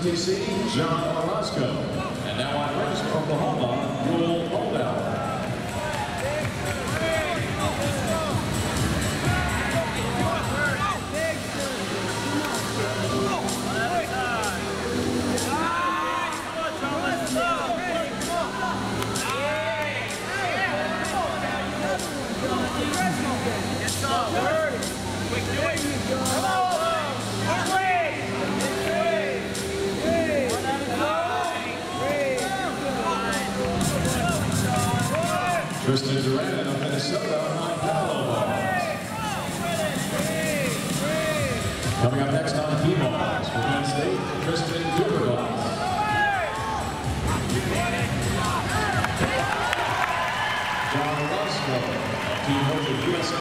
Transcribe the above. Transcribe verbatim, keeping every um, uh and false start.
F T C, John Orozco. And now on first, Oklahoma, Rule Holdout. Kristen Duran of Minnesota on paddleboards. Coming up next on P-Balls for Penn State, Kristian Dubrovitz. John Orozco of Team U S A.